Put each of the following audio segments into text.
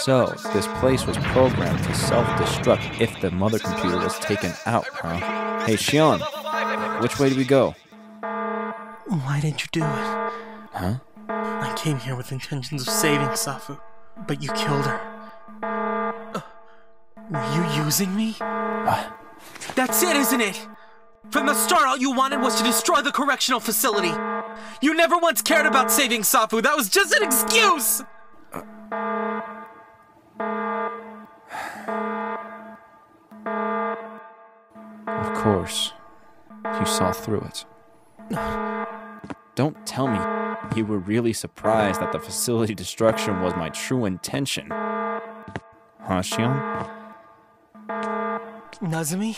So, this place was programmed to self-destruct if the mother computer was taken out, huh? Hey, Shion, which way do we go? Why didn't you do it? Huh? I came here with intentions of saving Safu, but you killed her. Were you using me? What? That's it, isn't it? From the start, all you wanted was to destroy the correctional facility. You never once cared about saving Safu. That was just an excuse! Of course, you saw through it. Don't tell me you were really surprised that the facility destruction was my true intention. Huh, Shion? Nezumi?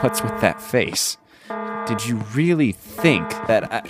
What's with that face? Did you really think that I...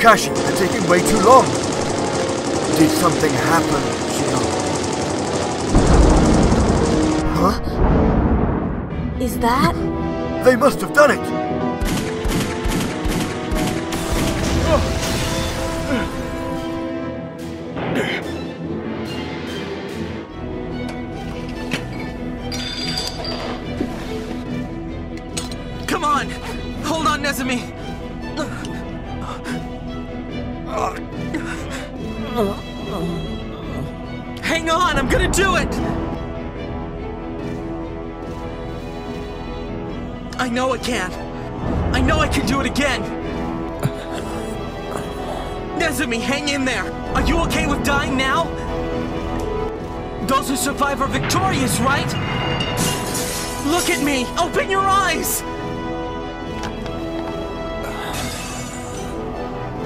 Kashi, they're taking way too long. Did something happen, Shion? Huh? Is that? They must have done it. Come on, hold on, Nezumi. Hang on, I'm gonna do it! I know I can. I know I can do it again. Nezumi, hang in there. Are you okay with dying now? Those who survive are victorious, right? Look at me! Open your eyes!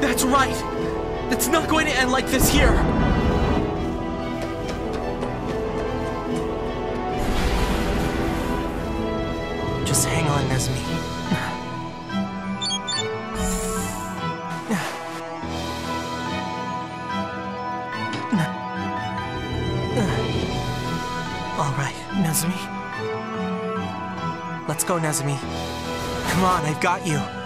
That's right! It's not going to end like this here! Just hang on, Nezumi. Alright, Nezumi. Let's go, Nezumi. Come on, I've got you.